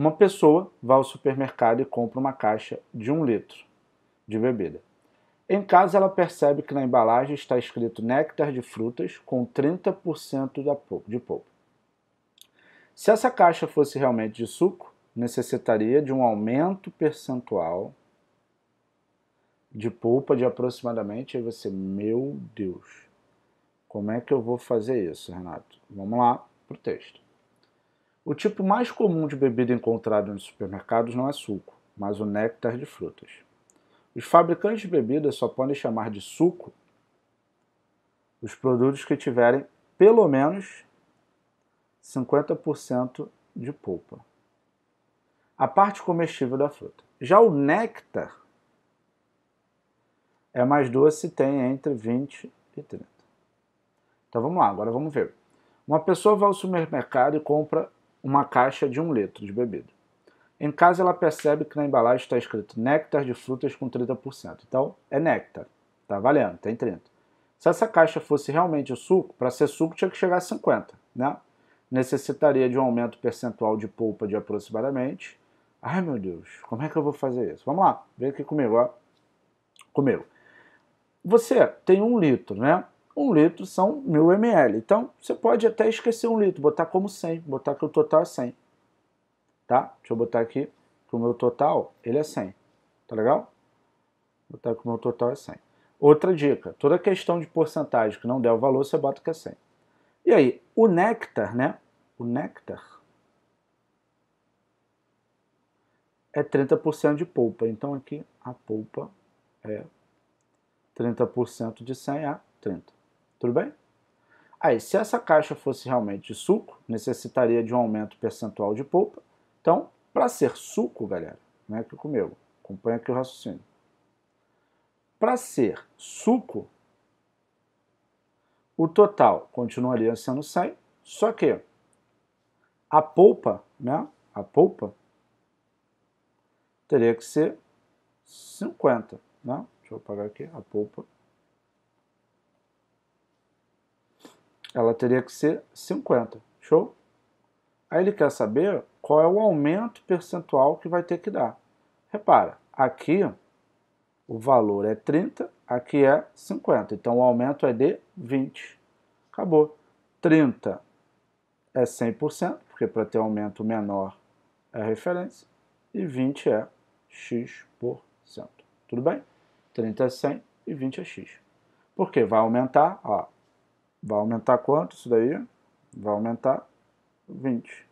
Uma pessoa vai ao supermercado e compra uma caixa de 1 litro de bebida. Em casa, ela percebe que na embalagem está escrito néctar de frutas com 30% de polpa. Se essa caixa fosse realmente de suco, necessitaria de um aumento percentual de polpa de aproximadamente, aí você, meu Deus, como é que eu vou fazer isso, Renato? Vamos lá para o texto. O tipo mais comum de bebida encontrada nos supermercados não é suco, mas o néctar de frutas. Os fabricantes de bebidas só podem chamar de suco os produtos que tiverem pelo menos 50% de polpa, a parte comestível da fruta. Já o néctar é mais doce e tem entre 20 e 30. Então vamos lá, agora vamos ver. Uma pessoa vai ao supermercado e compra uma caixa de 1 litro de bebida. Em casa, ela percebe que na embalagem está escrito néctar de frutas com 30%. Então, é néctar. Tá valendo, tem 30%. Se essa caixa fosse realmente o suco, para ser suco tinha que chegar a 50%, né? Necessitaria de um aumento percentual de polpa de aproximadamente... Ai, meu Deus, como é que eu vou fazer isso? Vamos lá, vem aqui comigo, ó. Comigo. Você tem 1 litro, né? 1 litro são 1000 ml. Então, você pode até esquecer 1 litro, botar como 100, botar que o total é 100. Tá? Deixa eu botar aqui que o meu total, ele é 100. Tá legal? Botar que o meu total é 100. Outra dica, toda questão de porcentagem que não der o valor, você bota que é 100. E aí, o néctar, né? O néctar é 30% de polpa. Então aqui a polpa é 30% de 100 a 30. Tudo bem? Aí, se essa caixa fosse realmente de suco, necessitaria de um aumento percentual de polpa. Então, para ser suco, galera, não é aqui comigo, acompanha aqui o raciocínio. Para ser suco, o total continuaria sendo 100, só que a polpa, né? A polpa teria que ser 50, né? Deixa eu apagar aqui, a polpa. Ela teria que ser 50, show? Aí ele quer saber qual é o aumento percentual que vai ter que dar. Repara, aqui o valor é 30, aqui é 50. Então o aumento é de 20. Acabou. 30 é 100%, porque para ter aumento menor é a referência. E 20 é X%. Tudo bem? 30 é 100 e 20 é X. Por quê? Vai aumentar, ó. Vai aumentar quanto isso daí? Vai aumentar 20.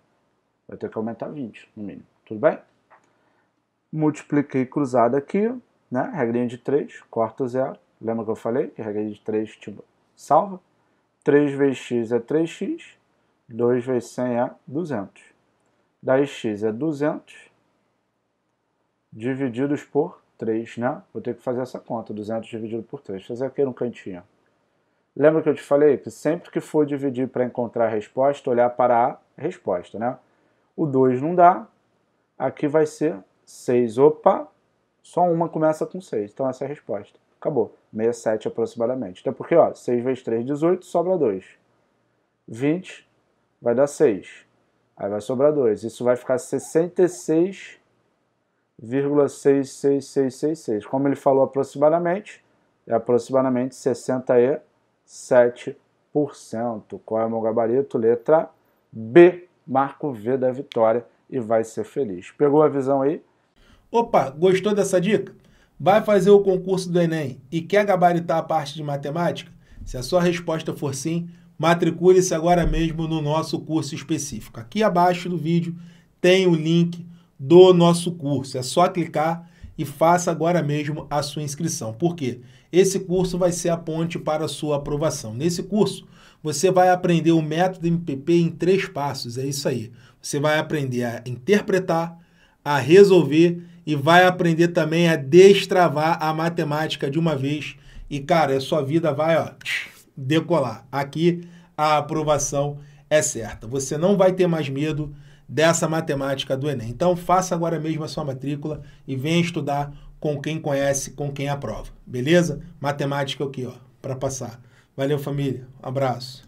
Vai ter que aumentar 20, no mínimo. Tudo bem? Multipliquei cruzado aqui, né? Regrinha de 3, corta o zero. Lembra que eu falei que a regrinha de 3 tipo, salva? 3 vezes x é 3x, 2 vezes 100 é 200. 10x é 200, divididos por 3, né? Vou ter que fazer essa conta, 200 dividido por 3. Fazer aqui no cantinho. Lembra que eu te falei que sempre que for dividir para encontrar a resposta, olhar para a resposta, né? O 2 não dá, aqui vai ser 6, opa, só uma começa com 6, então essa é a resposta. Acabou, 67 aproximadamente. Até porque, ó, 6 vezes 3, 18, sobra 2. 20 vai dar 6, aí vai sobrar 2. Isso vai ficar 66,66666. Como ele falou aproximadamente, é aproximadamente 67%. Qual é o meu gabarito? Letra B. Marca o V da vitória e vai ser feliz. Pegou a visão aí? Opa, gostou dessa dica? Vai fazer o concurso do Enem e quer gabaritar a parte de matemática? Se a sua resposta for sim, matricule-se agora mesmo no nosso curso específico. Aqui abaixo do vídeo tem o link do nosso curso. É só clicar e faça agora mesmo a sua inscrição. Por quê? Esse curso vai ser a ponte para a sua aprovação. Nesse curso, você vai aprender o método MPP em 3 passos, é isso aí. Você vai aprender a interpretar, a resolver e vai aprender também a destravar a matemática de uma vez. E, cara, a sua vida vai, ó, decolar. Aqui a aprovação é certa. Você não vai ter mais medo dessa matemática do Enem. Então, faça agora mesmo a sua matrícula e venha estudar com quem conhece, com quem aprova. Beleza? Matemática é o quê, ó? Para passar. Valeu, família. Um abraço.